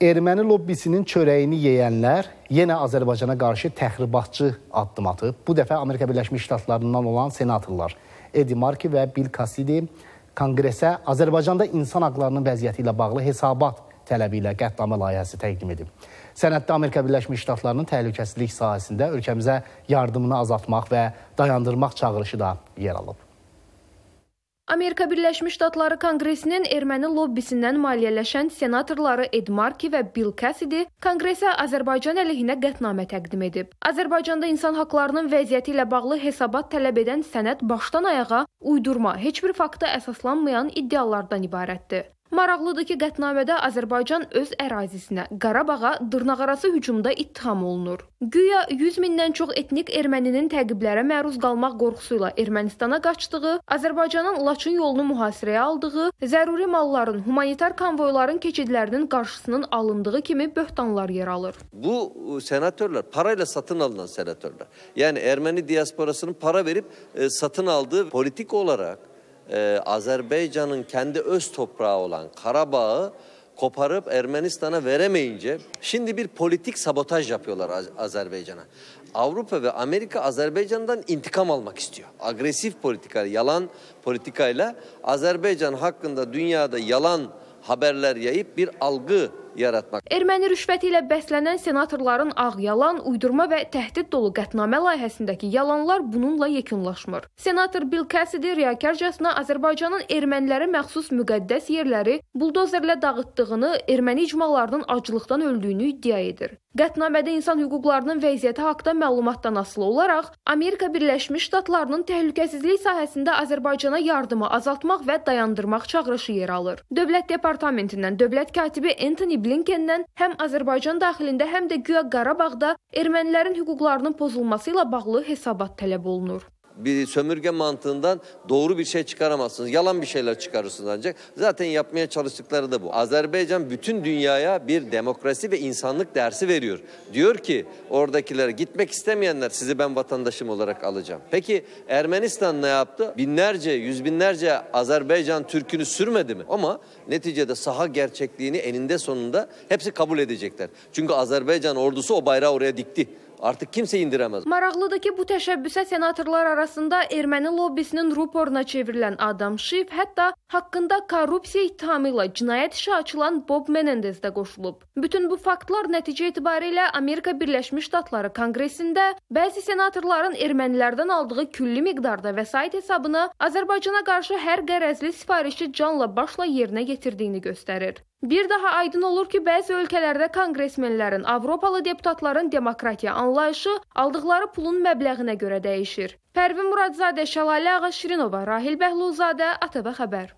erməni lobbisinin çörəyini yeyənlər yenə Azərbaycana qarşı təxribatçı addım atıb. Bu dəfə Amerika Birləşmiş Ştatlarından olan senatorlar Ed Markey və Bill Cassidy Konqresə Azərbaycanda insan haqlarının vəziyyəti ilə bağlı hesabat tələbi ilə qətnamə layihəsi təqdim edib. Sənəddə Amerika Birləşmiş Ştatlarının təhlükəsizlik sahəsində ölkəmizə yardımını azaltmaq və dayandırmaq çağırışı da yer alıb. Amerika Birləşmiş Ştatları Konqresinin erməni lobbisindən maliyyələşən senatorları Ed Markey və Bill Cassidy Konqresə Azərbaycan əleyhinə qətnamə təqdim edib. Azərbaycanda insan haqlarının vəziyyəti ilə bağlı hesabat tələb edən sənəd başdan ayağa uydurma, heç bir fakta əsaslanmayan iddialardan ibarətdir. Maraqlıdır ki, qətnamədə Azərbaycan öz ərazisinə, Qarabağa dırnaqarası hücumda ittiham olunur. Güya 100 mindən çox etnik erməninin təqiblərə məruz qalmaq qorxusuyla Ermənistana qaçdığı, Azərbaycanın Laçın yolunu mühasirəyə aldığı, zəruri malların, humanitar konvoyların keçidlərinin qarşısının alındığı kimi böhtanlar yer alır. Bu senatörlər, parayla satın alınan senatörlər, yəni erməni diasporasının para verib satın aldığı politik olarak, Azerbaycan'ın kendi öz toprağı olan Karabağ'ı koparıp Ermenistan'a veremeyince şimdi bir politik sabotaj yapıyorlar Azerbaycan'a. Avrupa ve Amerika Azerbaycan'dan intikam almak istiyor. Agresif politika, yalan politikayla Azerbaycan hakkında dünyada yalan haberler yayıp bir algı yaratmak. Erməni rüşvəti ilə bəslənən senatorların ağ yalan, uydurma və təhdid dolu qətnamə layihəsindəki yalanlar bununla yekunlaşmır. Senator Bill Cassidy riyakarcasına Azərbaycanın ermənilərə məxsus müqəddəs yerləri buldozerlə dağıtdığını, erməni icmalarının aclıqdan öldüyünü iddia edir. Qətnamədə insan hüquqlarının vəziyyəti haqda məlumatdan asılı olaraq Amerika Birləşmiş Ştatlarının təhlükəsizlik sahəsində Azərbaycana yardımı azaltmaq və dayandırmaq çağırışı yer alır. Dövlət Departamentindən Dövlət Katibi Anthony Blinkendən həm Azərbaycan daxilində, həm də güya Qarabağda ermənilərin hüquqlarının pozulması ilə bağlı hesabat tələb olunur. Bir sömürge mantığından doğru bir şey çıkaramazsınız. Yalan bir şeyler çıkarırsınız ancak. Zaten yapmaya çalıştıkları da bu. Azerbaycan bütün dünyaya bir demokrasi ve insanlık dersi veriyor. Diyor ki oradakilere gitmek istemeyenler sizi ben vatandaşım olarak alacağım. Peki Ermenistan ne yaptı? Binlerce, yüz binlerce Azerbaycan Türk'ünü sürmedi mi? Ama neticede saha gerçekliğini eninde sonunda hepsi kabul edecekler. Çünkü Azerbaycan ordusu o bayrağı oraya dikti. Artıq kimsə indirəməz. Maraqlıdır ki, bu təşəbbüsə senatorlar arasında erməni lobbisinin ruporuna çevrilən Adam Schiff, hətta haqqında korrupsiya ittihamı ilə cinayət işi açılan Bob Menendez də qoşulub. Bütün bu faktlar nəticə itibarilə Amerika Birləşmiş Ştatları Konqresində bəzi senatorların ermənilərdən aldığı külli miqdarda vəsait hesabına Azərbaycana qarşı hər qərəzli sifarişi canla başla yerinə yetirdiyini göstərir. Bir daha aydın olur ki, bəzi ölkələrdə konqresmenlərin, Avropalı deputatların demokratiya anlayışı aldıqları pulun məbləğinə görə dəyişir. Pərvin Muradzadə, Şəlalə Ağa Şirinova, Rahil Bəhluzadə, ATV Xəbər.